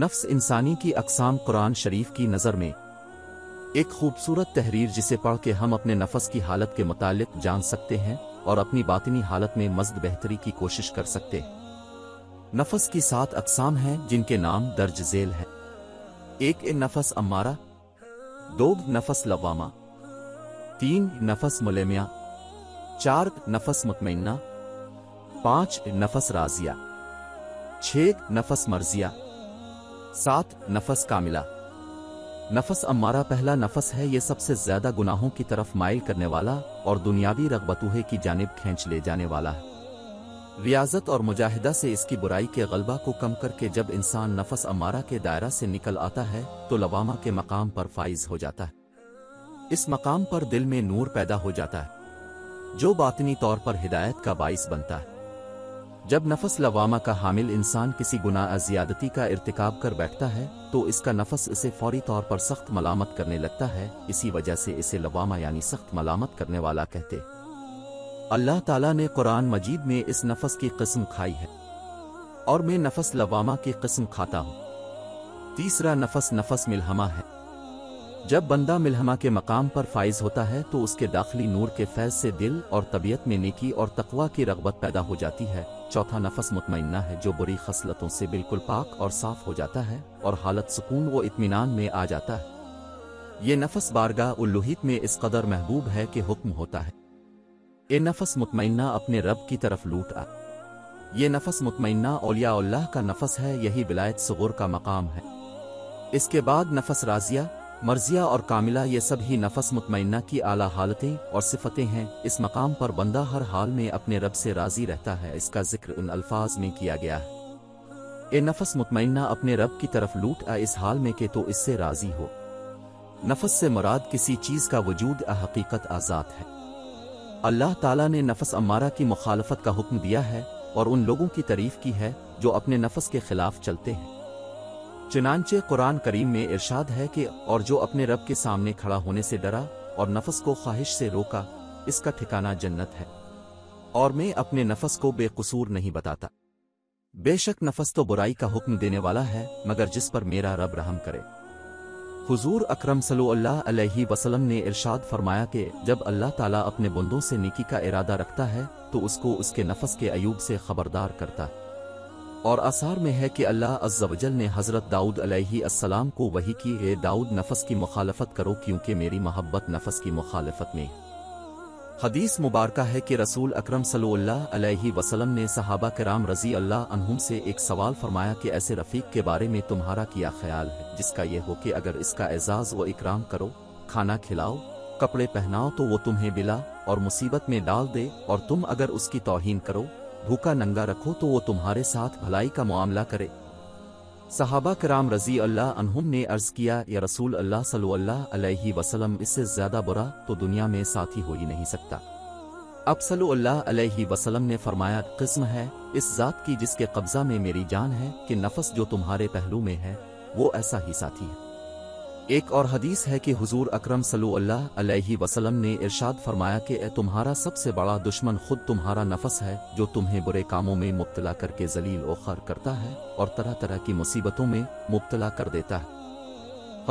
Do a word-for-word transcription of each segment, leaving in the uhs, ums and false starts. नफ्स इंसानी की अकसाम कुरान शरीफ की नज़र में एक खूबसूरत तहरीर, जिसे पढ़ के हम अपने नफस की हालत के मुतालिक जान सकते हैं और अपनी बातिनी हालत में मज़द बेहतरी की कोशिश कर सकते हैं। नफस की सात अकसाम हैं जिनके नाम दर्ज झेल है। एक ए नफस अम्मारा, दो नफस लवामा, तीन नफस मुलेमिया, चार नफस मुतमइन्ना, पाँच नफस राजिया, छः नफस मर्जिया, सात नफस कामिला। नफस अम्मारा पहला नफस है। ये सबसे ज्यादा गुनाहों की तरफ माइल करने वाला और दुनियावी रगबतूहे की जानिब खींच ले जाने वाला है। रियाजत और मुजाहिदा से इसकी बुराई के गलबा को कम करके जब इंसान नफस अम्मारा के दायरा से निकल आता है तो लवामा के मकाम पर फाइज हो जाता है। इस मकाम पर दिल में नूर पैदा हो जाता है जो बातिनी तौर पर हिदायत का बाइस बनता है। जब नफस लवामा का हामिल इंसान किसी गुनाह ज़ियादती का इर्तिकाब कर बैठता है तो इसका नफस इसे फौरी तौर पर सख्त मलामत करने लगता है। इसी वजह से इसे लवामा यानी सख्त मलामत करने वाला कहते हैं। अल्लाह ताला ने कुरान मजीद में इस नफस की किस्म खाई है और मैं नफस लवामा की किस्म खाता हूँ। तीसरा नफस नफस मिलहमा है। जब बंदा मिलहमा के मकाम पर फाइज होता है तो उसके दाखिली नूर के फैज़ से दिल और तबीयत में नेकी और तकवा की रगबत पैदा हो जाती है। चौथा नफस मुतमइन्ना है जो बुरी खसलतों से बिल्कुल पाक और साफ हो जाता है और हालत सुकून व इत्मीनान में आ जाता है। ये नफस बारगाह उल्लूहियत में इस कदर महबूब है कि हुक्म होता है ए नफस मुतमइन्ना अपने रब की तरफ लूट आ। ये नफस मुतमइन्ना औलिया अल्लाह का नफस है। यही विलायत सुगूर का मकाम है। इसके बाद नफस राजिया, मर्जिया और कामिला ये सब ही नफस मुतमइन्ना की आला हालतें और सिफतें हैं। इस मकाम पर बंदा हर हाल में अपने रब से राज़ी रहता है। इसका जिक्र उन अल्फाज में किया गया है ए नफस मुतमइन्ना अपने रब की तरफ लूट आ इस हाल में के तो इससे राज़ी हो। नफस से मुराद किसी चीज़ का वजूद आ हकीकत आज़ाद है। अल्लाह ताला ने नफस अम्मारा की मुखालफत का हुक्म दिया है और उन लोगों की तारीफ की है जो अपने नफस के खिलाफ चलते हैं। चुनांचे कुरान करीम में इरशाद है कि और जो अपने रब के सामने खड़ा होने से डरा और नफस को ख्वाहिश से रोका इसका ठिकाना जन्नत है और मैं अपने नफस को बेकसूर नहीं बताता। बेशक नफस तो बुराई का हुक्म देने वाला है मगर जिस पर मेरा रब रहम करे। हुजूर अकरम सल्लल्लाहु अलैहि वसल्लम ने इरशाद फरमाया कि जब अल्लाह ताला अपने बंदों से नेकी का इरादा रखता है तो उसको उसके नफस के अयूब से खबरदार करता है। और आसार में है कि अल्लाह अज़्ज़ा वजल ने हज़रत दाऊद अलैहि अस्सलाम को वही की ए दाऊद नफस की मुखालफत करो क्योंकि मेरी मोहब्बत नफस की मुखालफत में। हदीस मुबारक है कि रसूल अकरम सल्लल्लाहु अलैहि वसल्लम ने सहाबा कराम रज़ी अल्लाह अन्हुम से एक सवाल फरमाया कि ऐसे रफ़ीक के बारे में तुम्हारा क्या ख्याल है जिसका यह हो कि अगर इसका एजाज़ व इकराम करो, खाना खिलाओ, कपड़े पहनाओ तो वो तुम्हें बिला और मुसीबत में डाल दे, और तुम अगर उसकी तौहीन करो, भूखा नंगा रखो तो वो तुम्हारे साथ भलाई का मामला करे। सहाबा कराम रजी अल्लाह अन्हुम ने अर्ज किया, या रसूल अल्लाह सल्लल्लाहु अलैहि वसल्लम, इससे ज्यादा बुरा तो दुनिया में साथी हो ही नहीं सकता। अब सल्लल्लाहु अलैहि वसल्लम ने फरमाया, किस्म है इस जात की जिसके कब्जा में मेरी जान है कि नफस जो तुम्हारे पहलू में है वो ऐसा ही साथी है। एक और हदीस है कि हुजूर अकरम सल्लल्लाहु अलैहि वसल्लम ने इरशाद फरमाया कि ए तुम्हारा सबसे बड़ा दुश्मन खुद तुम्हारा नफस है जो तुम्हें बुरे कामों में मुब्तला करके जलील व ख़ार करता है और तरह तरह की मुसीबतों में मुब्तला कर देता है।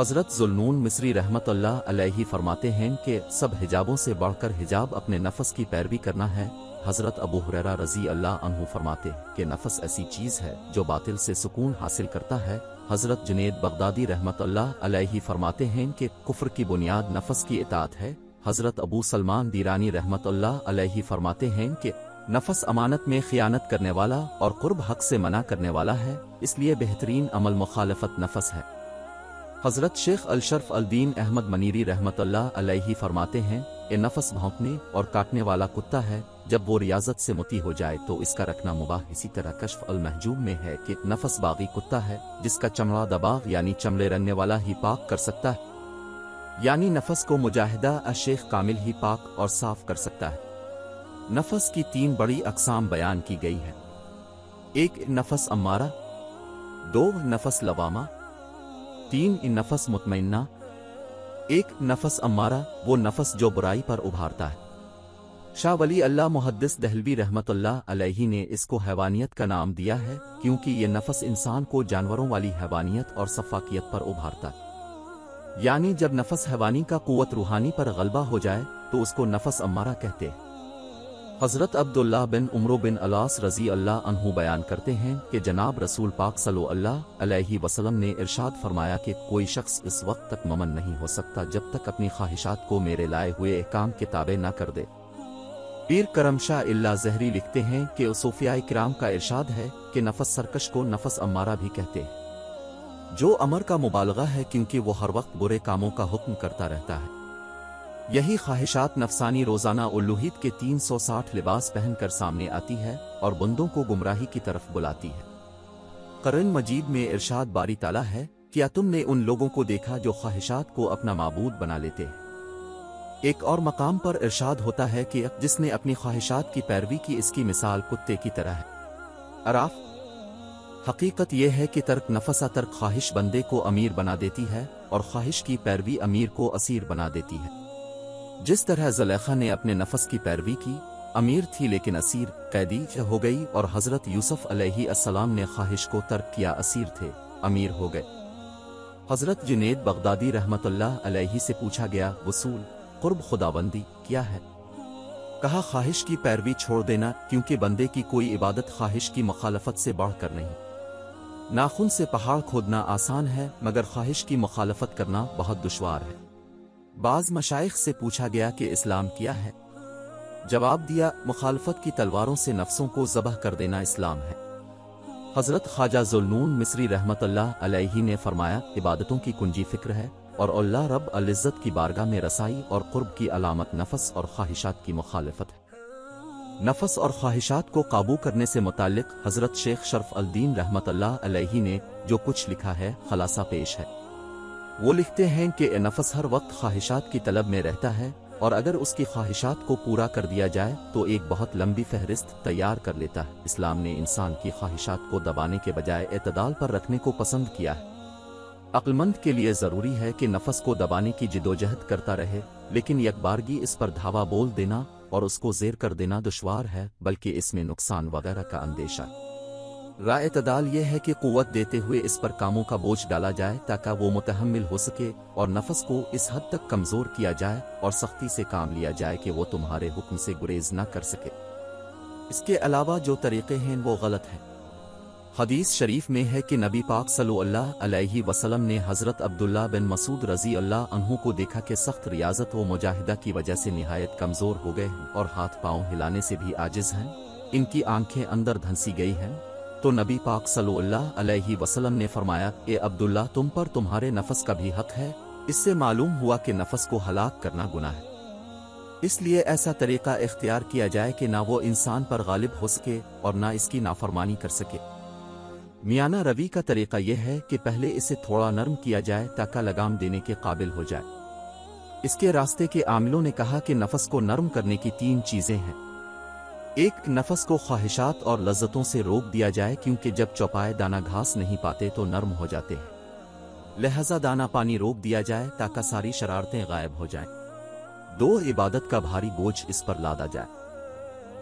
हज़रत ज़ुल्नून मिस्री रहमतुल्लाह अलैहि फरमाते हैं कि सब हिजाबों से बढ़कर हिजाब अपने नफस की पैरवी करना है। हज़रत अबू हुरैरा रज़ी अल्लाह अन्हु फरमाते कि नफस ऐसी चीज़ है जो बातिल से सुकून हासिल करता है। हज़रत जुनैद बगदादी रहमतुल्लाह अलैहि फरमाते हैं कि कुफ्र की बुनियाद नफस की इताअत है। हज़रत अबू सलमान दीरानी रहमतुल्लाह अलैहि फरमाते हैं कि नफस अमानत में खियानत करने वाला और कुर्ब हक से मना करने वाला है, इसलिए बेहतरीन अमल मुखालफत नफस है। हज़रत शेख अलशरफ अल्दीन अहमद मनीरी रहमतुल्लाह अलैहि फरमाते हैं, ए नफस भौंकने और काटने वाला कुत्ता है, जब वो रियाजत से मुती हो जाए तो इसका रखना मुबाह। इसी तरह कश्फ अल महजूब में है कि नफस बागी कुत्ता है जिसका चमड़ा दबाव यानी चमड़े रंगने वाला ही पाक कर सकता है, यानी नफस को मुजाहिदा अशेख कामिल ही पाक और साफ कर सकता है। नफस की तीन बड़ी अकसाम बयान की गई है। एक नफस अम्मारा, दो नफस लवामा, तीन नफस मुतमइन्ना। एक नफस अम्मारा वो नफस जो बुराई पर उभारता है। शाह वली अल्लाह मुहद्दिस दहलवी रहमतुल्लाह अलैहि ने इसको हैवानियत का नाम दिया है क्योंकि ये नफस इंसान को जानवरों वाली हैवानियत और सफाकियत पर उभारता है। यानी जब नफस हैवानी का कुव्वत रूहानी पर गलबा हो जाए तो उसको नफस अम्मारा कहते हैं। हज़रत अब्दुल्लाह बिन उमरो बिन अलास रज़ी अल्लाह अन्हु बयान करते हैं कि जनाब रसूल पाक सल्लल्लाहु अलैहि वसल्लम ने इरशाद फरमाया कि कोई शख्स इस वक्त तक ममन नहीं हो सकता जब तक अपनी ख्वाहिशात को मेरे लाए हुए अहकाम के ताबे न कर दे। पीर करमशाह इल्ला ज़हरी लिखते हैं कि सूफियाए किराम का इरशाद है कि नफस सरकश को नफस अम्मारा भी कहते हैं, जो अमर का मुबालगा है क्योंकि वो हर वक्त बुरे कामों का हुक्म करता रहता है। यही ख्वाहिशात नफसानी रोज़ाना उल्लूहित के तीन सौ साठ लिबास पहनकर सामने आती है और बंदों को गुमराही की तरफ बुलाती है। क़ुरान मजीद में इरशाद बारी ताला है, क्या तुमने उन लोगों को देखा जो ख्वाहिशात को अपना माबूद बना लेते हैं। एक और मकाम पर इरशाद होता है कि जिसने अपनी ख्वाहिशात की पैरवी की इसकी मिसाल कुत्ते की तरह है। अराफ हकीकत यह है कि तर्क नफसा तर्क ख्वाहिश बंदे को अमीर बना देती है और ख्वाहिश की पैरवी अमीर को असीर बना देती है। जिस तरह ज़ुलेखा ने अपने नफस की पैरवी की, अमीर थी लेकिन असीर कैदी हो गई, और हज़रत यूसुफ अलैहि अस्सलाम ने ख्वाहिश को तर्क किया, असीर थे अमीर हो गए। हज़रत जुनैद बगदादी रहमतुल्लाह अलैहि से पूछा गया, वसूल क़ुर्ब खुदाबंदी क्या है? कहा, ख्वाहिश की पैरवी छोड़ देना क्योंकि बंदे की कोई इबादत ख्वाहिश की मुखालफत से बढ़कर नहीं। नाखून से पहाड़ खोदना आसान है मगर ख्वाहिश की मुखालफत करना बहुत दुश्वार है। बाज़ मशाइख से पूछा गया कि इस्लाम क्या है? जवाब दिया, मुखालफत की तलवारों से नफ्सों को ज़बह कर देना इस्लाम है। हज़रत ख्वाजा ज़ुल्नून मिस्री रहमतुल्लाह अलैहि ने फरमाया, इबादतों की कुंजी फ़िक्र है और अल्लाह रब अल्लिज़्ज़त की बारगाह में रसाई और क़ुर्ब की अलामत नफस और ख्वाहिशात की मुखालफत है। नफस और ख्वाहिशात को काबू करने से मुतालिक हज़रत शेख शरफ अल्दीन रहमतुल्लाह अलैहि ने जो कुछ लिखा है ख़ुलासा पेश है। वो लिखते हैं कि नफस हर वक्त ख्वाहिशात की तलब में रहता है और अगर उसकी ख्वाहिशात को पूरा कर दिया जाए तो एक बहुत लंबी फहरिस्त तैयार कर लेता है। इस्लाम ने इंसान की ख्वाहिशात को दबाने के बजाय एतदाल पर रखने को पसंद किया है। अक्लमंद के लिए ज़रूरी है कि नफस को दबाने की जिदोजहद करता रहे, लेकिन यकबारगी इस पर धावा बोल देना और उसको ज़ेर कर देना दुश्वार है, बल्कि इसमें नुकसान वगैरह का अंदेशा है। राय इतदाल यह है कि कुव्वत देते हुए इस पर कामों का बोझ डाला जाए ताकि वो मुतहम्मिल हो सके और नफस को इस हद तक कमज़ोर किया जाए और सख्ती से काम लिया जाए कि वो तुम्हारे हुक्म से गुरेज न कर सके। इसके अलावा जो तरीक़े हैं वो गलत हैं। हदीस शरीफ में है कि नबी पाक सल्लल्लाहु अलैहि वसल्लम ने हज़रत अब्दुल्लाह बिन मसूद रज़ी अल्लाह अन्हु को देखा कि सख्त रियाजत व मुजाहिदा की वजह से नहायत कमज़ोर हो गए हैं और हाथ पाँव हिलाने से भी आजिज़ हैं। इनकी आँखें अंदर धंसी गई हैं तो नबी पाक सल्लल्लाहु अलैहि वसल्लम ने फरमाया, ए अब्दुल्लाह, तुम पर तुम्हारे नफस का भी हक है। इससे मालूम हुआ कि नफस को हलाक करना गुनाह है, इसलिए ऐसा तरीक़ा इख्तियार किया जाए कि ना वो इंसान पर गालिब हो सके और ना इसकी नाफरमानी कर सके। मियाना रवी का तरीक़ा यह है कि पहले इसे थोड़ा नरम किया जाए ताकि लगाम देने के काबिल हो जाए। इसके रास्ते के आमिलों ने कहा कि नफस को नरम करने की तीन चीज़ें हैं। एक, नफस को ख्वाहिशात और लज्जतों से रोक दिया जाए क्योंकि जब चौपाए दाना घास नहीं पाते तो नरम हो जाते हैं, लिहाजा दाना पानी रोक दिया जाए ताकि सारी शरारतें गायब हो जाएं। दो, इबादत का भारी बोझ इस पर लादा जाए।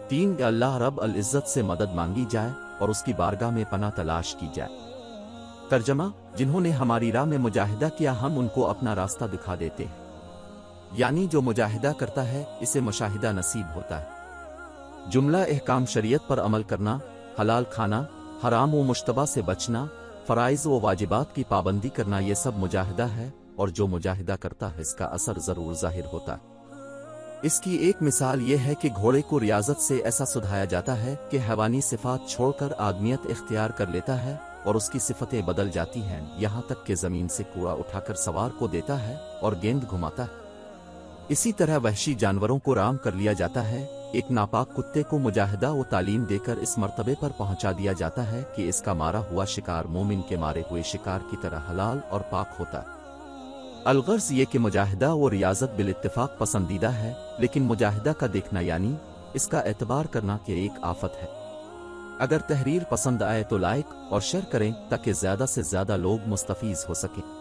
तीन, अल्लाह रब अल्इज़्ज़त से मदद मांगी जाए और उसकी बारगाह में पना तलाश की जाए। तर्जमा, जिन्होंने हमारी राह में मुजाहिदा किया हम उनको अपना रास्ता दिखा देते हैं। यानी जो मुजाहिदा करता है इसे मुशाहिदा नसीब होता है। जुमला अहकाम, शरीयत पर अमल करना, हलाल खाना, हराम व मुश्तबा से बचना, फ़राइज़ व वाजिबात की पाबंदी करना, ये सब मुजाहिदा है और जो मुजाहिदा करता है इसका असर ज़रूर ज़ाहिर होता है। इसकी एक मिसाल यह है कि घोड़े को रियाजत से ऐसा सुधाया जाता है कि हैवानी सिफात छोड़कर आदमियत इख्तियार कर लेता है और उसकी सिफतें बदल जाती हैं, यहाँ तक कि ज़मीन से कूड़ा उठाकर सवार को देता है और गेंद घुमाता है। इसी तरह वहशी जानवरों को राम कर लिया जाता है। एक नापाक कुत्ते को मुजाहिदा व तालीम देकर इस मर्तबे पर पहुंचा दिया जाता है कि इसका मारा हुआ शिकार मोमिन के मारे हुए शिकार की तरह हलाल और पाक होता है। अलगर्ज़ ये कि मुजाहिदा व रियाजत बिलइत्तिफाक पसंदीदा है, लेकिन मुजाहिदा का देखना यानी इसका एतबार करना कि एक आफत है। अगर तहरीर पसंद आए तो लाइक और शेयर करें ताकि ज़्यादा से ज़्यादा लोग मुस्तफ़ीज़ हो सकें।